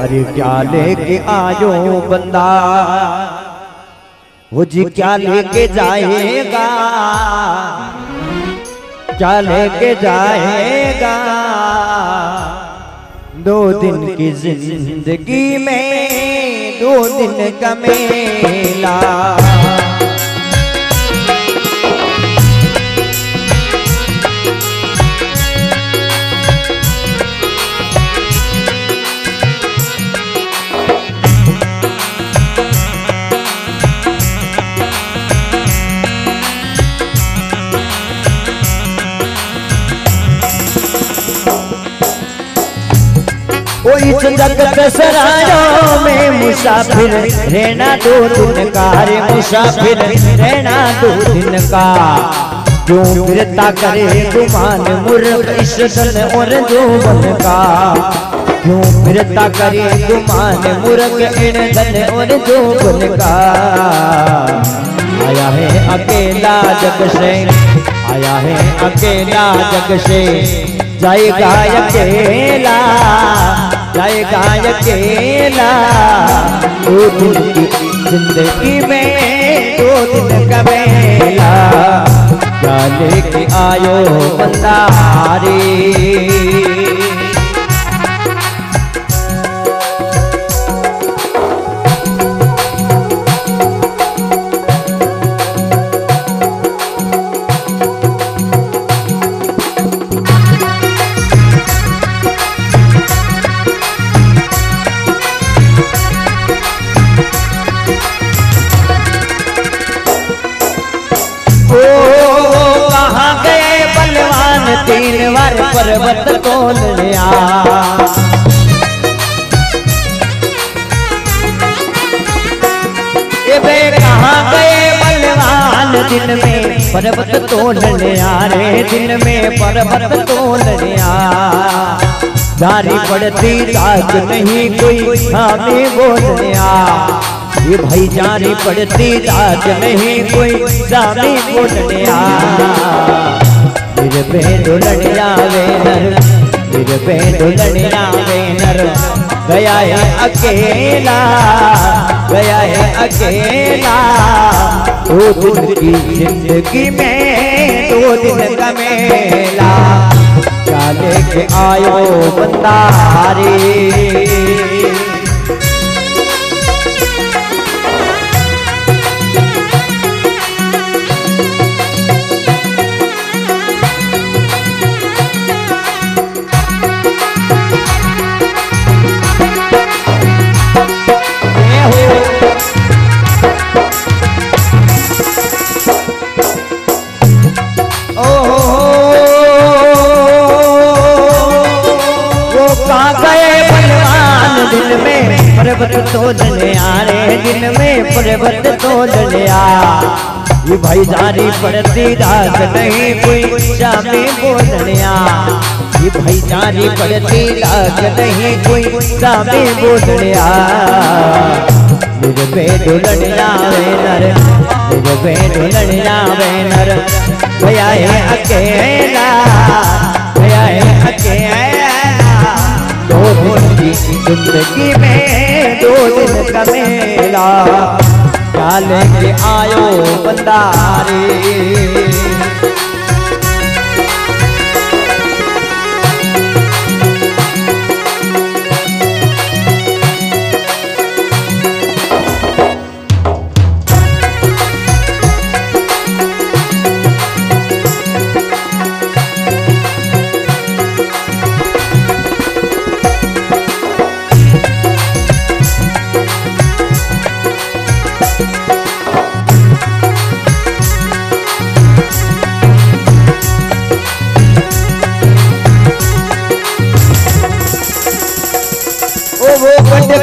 अरे क्या लेके आयो बंदा, वो जी क्या लेके जाएगा, क्या लेके जाएगा। दो दिन की जिंदगी में दो दिन का मेला, इस जगत सरायों में मुसाफिर रहना दो दिन का, अरे मुसाफिर रहना दो दिन का। क्यों फिरता करे गुमान मुर्ग इस सन और जुबन का, क्यों फिरता करे गुमान मुर्ग इन सन और जुबन का। आया है अकेला जग से, आया है अकेला जग से, जाएगा अकेला, जाएगा अकेला। दो दिन की जिंदगी में दो दिन का मेला, क्या लेके आयो बंदा रे। तीन बार पर्वत तोल लिया, कहाँ गए बलवान दिन में पर्वत तोल लिया रे, दिन में पर्वत तोल लिया। जारी पड़ती रात नहीं कोई हमें बोल लिया, ये भाई जारी पड़ती रात नहीं कोई सामी बोल लिया। मेरे पे दुलड़िया वेनर, मेरे पे दुलड़िया वेनर, गया है अकेला, गया है अकेला। दो दिन की जिंदगी में दो दिन का मेला, क्या लेके आयो बंदा रे। पर्वत तोड़ने आ रे, दिन में पर्वत तोड़ने आ। ये भाई जारी पड़ती रात नहीं कोई शामी बोलने आ, ये भाई जारी पड़ती रात नहीं कोई शामी बोलने आ। मेरे पे दुलड़िया वेनर, मेरे पे दुलड़िया वेनर, गया है अकेला, गया है अकेला। दो दिन की जिंदगी में दो दिन का मेला, क्या लेके आयो बंदा रे।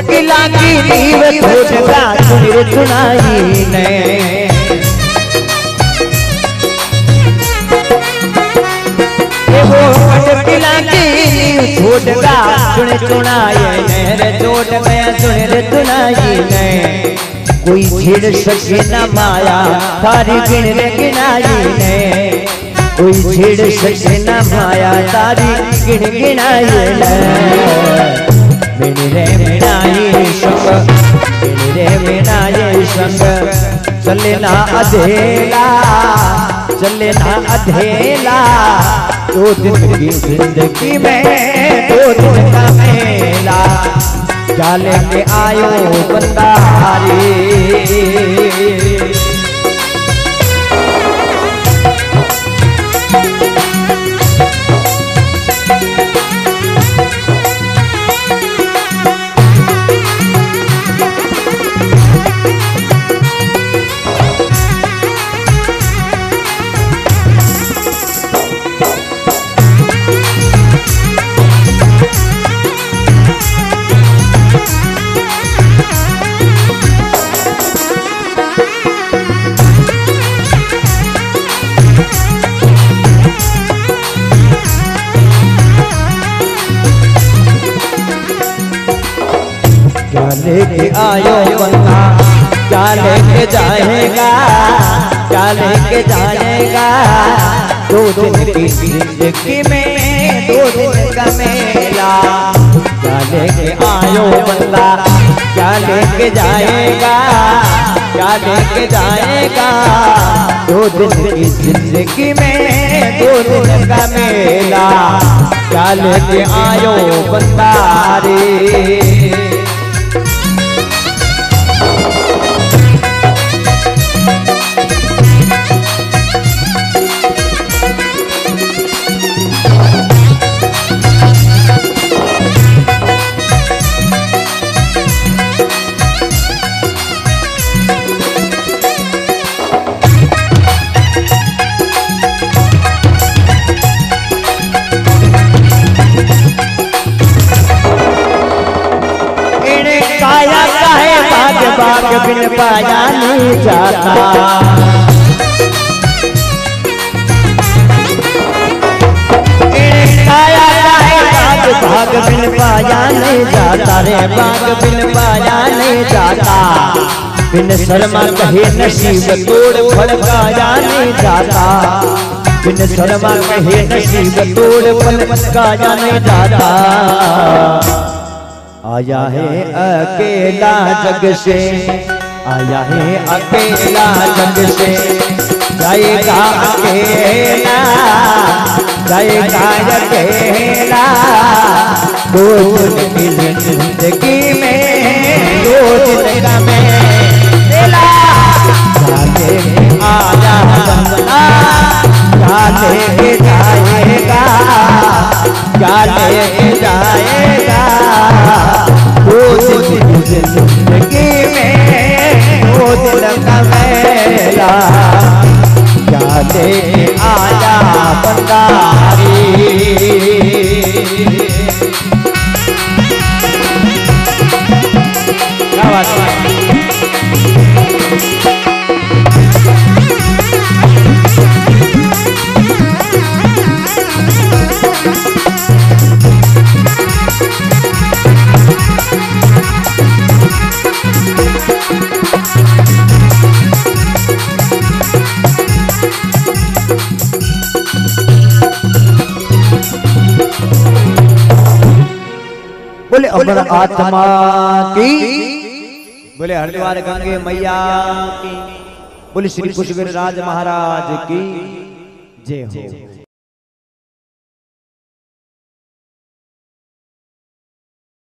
किला की नींव खोदता सुर सुनाई ने, वो किला की नींव खोदता सुर सुनाई ने रे, चोट में सुर सुनाई ने। कोई छेड़ सके ना माया तारी गिन गिनाई ने, कोई छेड़ सके ना माया तारी गिन गिनाई ने। चलेना अधेला, चलेना अधेला, दो दिन की जिंदगी में दो दिन का मेला, क्या लेके आयो बंदा रे। क्या लेके आयो बंदा क्या लेके जाएगा, क्या लेके जाएगा, दो दिन की जिंदगी में दो दिन का मेला, क्या लेके आयो बंदा क्या लेके जाएगा, क्या लेके जाएगा, दो दिन की जिंदगी में दो दिन का मेला, क्या लेके आयो बंदा रे। बिन पाया नहीं जाता, काया काया भाग भाग बिन पाया नहीं जाता रे, भाग बिन पाया नहीं जाता, बिन शर्मा कहे नसीब तोड़ फड़काया नहीं जाता, बिन शर्मा कहे नसीब तोड़ फड़काया नहीं जाता। आया है अकेला जग से, आया है अकेला जग से, जाएगा अकेला, जाएगा अकेला, दो दिन की जिंदगी में दो दिन का मेला, क्या लेके आया बंदा क्या लेके जाएगा, क्या लेके जाएगा, जिंदगी में दो दिन का मेला, क्या लेके आया बंदा रे। अमर आत्मा की बोले हरिद्वार गंगे मैया की, बोले श्री पुष्कर राज महाराज की जय हो।